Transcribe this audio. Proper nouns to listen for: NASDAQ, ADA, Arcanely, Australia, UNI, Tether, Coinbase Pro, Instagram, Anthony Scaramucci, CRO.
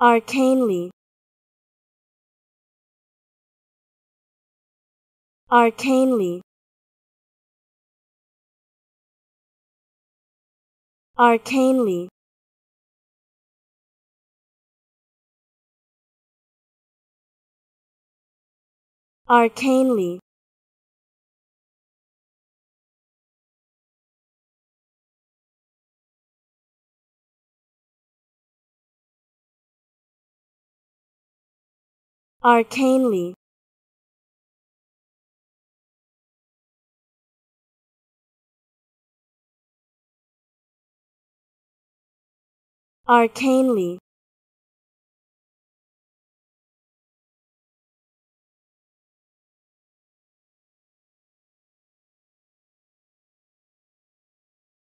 Arcanely, Arcanely, Arcanely, Arcanely, Arcanely, Arcanely,